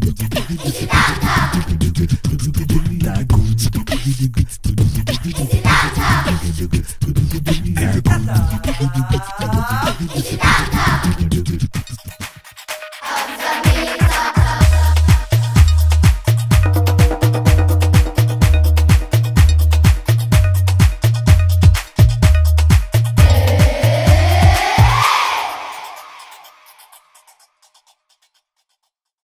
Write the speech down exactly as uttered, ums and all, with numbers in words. It's